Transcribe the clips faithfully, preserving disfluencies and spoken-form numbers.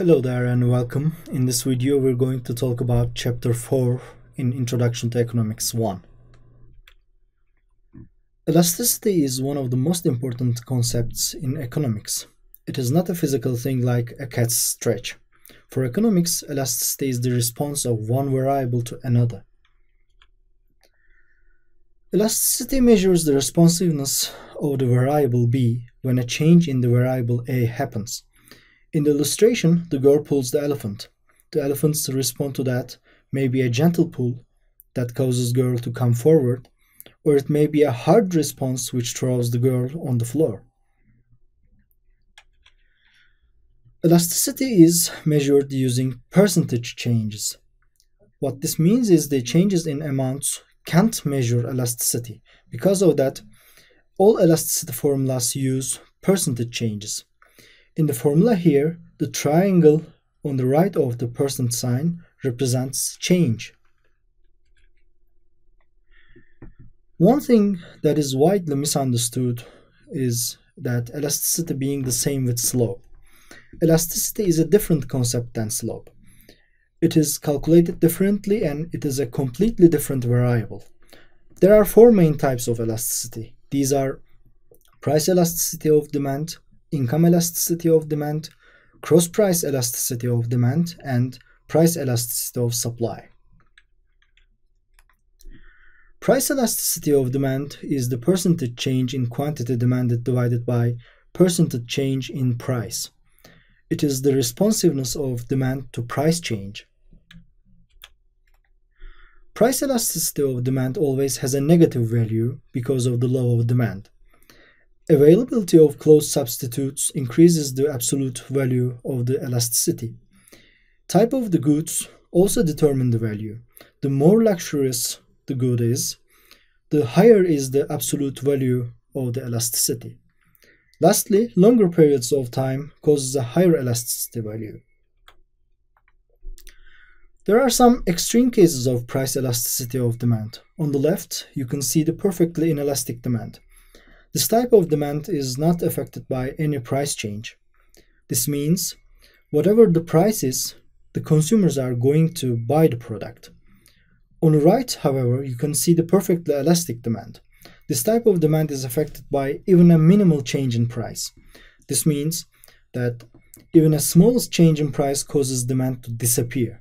Hello there and welcome. In this video we're going to talk about chapter four in Introduction to Economics one. Elasticity is one of the most important concepts in economics. It is not a physical thing like a cat's stretch. For economics, elasticity is the response of one variable to another. Elasticity measures the responsiveness of the variable B when a change in the variable A happens. In the illustration, the girl pulls the elephant. The elephant's response to that may be a gentle pull that causes girl to come forward, or it may be a hard response which throws the girl on the floor. Elasticity is measured using percentage changes. What this means is the changes in amounts can't measure elasticity. Because of that, all elasticity formulas use percentage changes. In the formula here, the triangle on the right of the percent sign represents change. One thing that is widely misunderstood is that elasticity being the same with slope. Elasticity is a different concept than slope. It is calculated differently and it is a completely different variable. There are four main types of elasticity. These are price elasticity of demand, income elasticity of demand, cross-price elasticity of demand, and price elasticity of supply. Price elasticity of demand is the percentage change in quantity demanded divided by percentage change in price. It is the responsiveness of demand to price change. Price elasticity of demand always has a negative value because of the law of demand. Availability of closed substitutes increases the absolute value of the elasticity. Type of the goods also determine the value. The more luxurious the good is, the higher is the absolute value of the elasticity. Lastly, longer periods of time causes a higher elasticity value. There are some extreme cases of price elasticity of demand. On the left, you can see the perfectly inelastic demand. This type of demand is not affected by any price change. This means whatever the price is, the consumers are going to buy the product. On the right, however, you can see the perfectly elastic demand. This type of demand is affected by even a minimal change in price. This means that even a smallest change in price causes demand to disappear.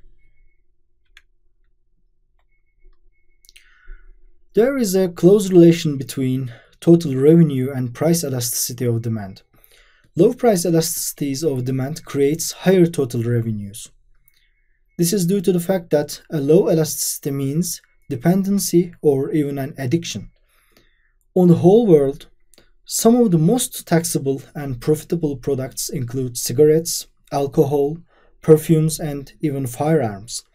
There is a close relation between total revenue and price elasticity of demand. Low price elasticities of demand creates higher total revenues. This is due to the fact that a low elasticity means dependency or even an addiction. On the whole world, some of the most taxable and profitable products include cigarettes, alcohol, perfumes, and even firearms.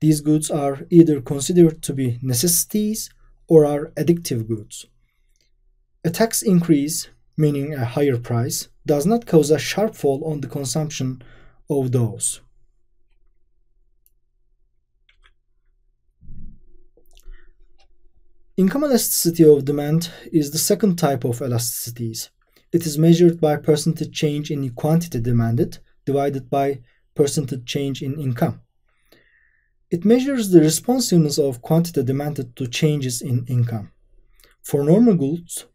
These goods are either considered to be necessities or are addictive goods. A tax increase, meaning a higher price, does not cause a sharp fall on the consumption of those. Income elasticity of demand is the second type of elasticities. It is measured by percentage change in quantity demanded divided by percentage change in income. It measures the responsiveness of quantity demanded to changes in income. For normal goods,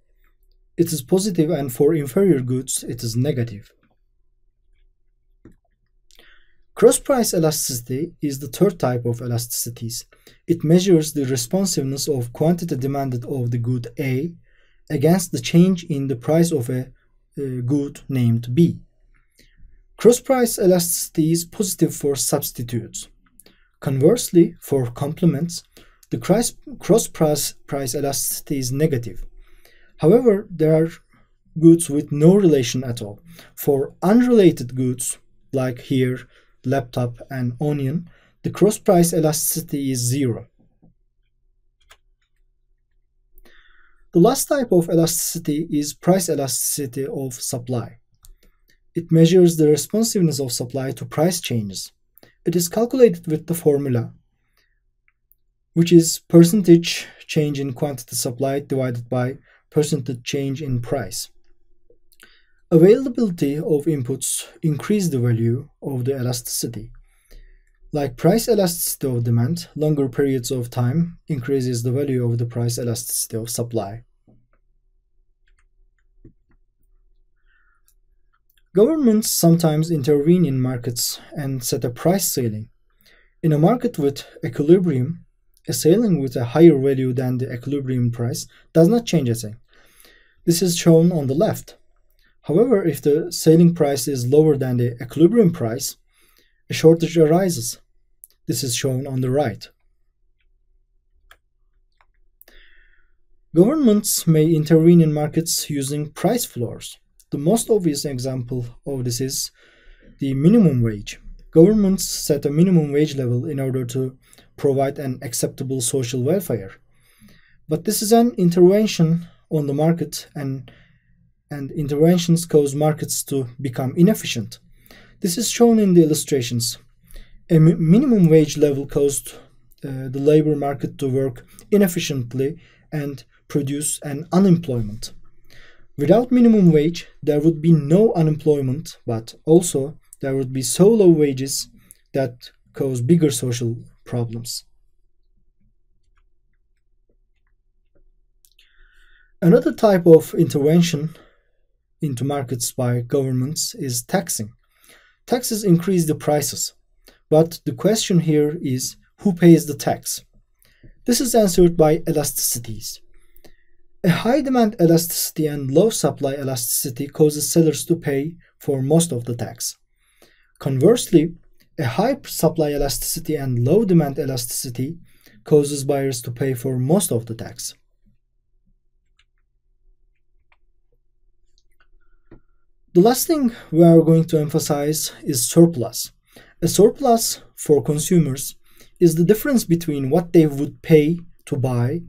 it is positive, and for inferior goods, it is negative. Cross-price elasticity is the third type of elasticities. It measures the responsiveness of quantity demanded of the good A against the change in the price of a uh, good named B. Cross-price elasticity is positive for substitutes. Conversely, for complements, the cross-price price elasticity is negative. However, there are goods with no relation at all. For unrelated goods, like here, laptop and onion, the cross-price elasticity is zero. The last type of elasticity is price elasticity of supply. It measures the responsiveness of supply to price changes. It is calculated with the formula, which is percentage change in quantity supplied divided by percentage change in price. Availability of inputs increase the value of the elasticity. Like price elasticity of demand, longer periods of time increases the value of the price elasticity of supply. Governments sometimes intervene in markets and set a price ceiling. In a market with equilibrium, a ceiling with a higher value than the equilibrium price does not change a thing. This is shown on the left. However, if the ceiling price is lower than the equilibrium price, a shortage arises. This is shown on the right. Governments may intervene in markets using price floors. The most obvious example of this is the minimum wage. Governments set a minimum wage level in order to provide an acceptable social welfare. But this is an intervention on the market, and, and interventions cause markets to become inefficient. This is shown in the illustrations. A mi- minimum wage level caused uh, the labor market to work inefficiently and produce an unemployment. Without minimum wage, there would be no unemployment, but also there would be so low wages that cause bigger social problems. Another type of intervention into markets by governments is taxing. Taxes increase the prices, but the question here is who pays the tax? This is answered by elasticities. A high demand elasticity and low supply elasticity causes sellers to pay for most of the tax. Conversely, a high supply elasticity and low demand elasticity causes buyers to pay for most of the tax. The last thing we are going to emphasize is surplus. A surplus for consumers is the difference between what they would pay to buy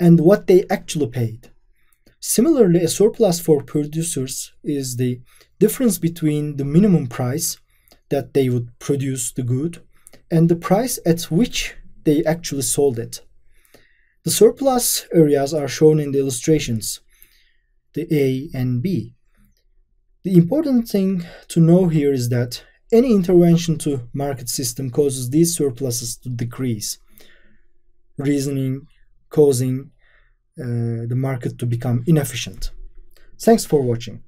and what they actually paid. Similarly, a surplus for producers is the difference between the minimum price that they would produce the good and the price at which they actually sold it. The surplus areas are shown in the illustrations, the A and B. The important thing to know here is that any intervention to market system causes these surpluses to decrease, reasoning causing uh, the market to become inefficient. Thanks for watching.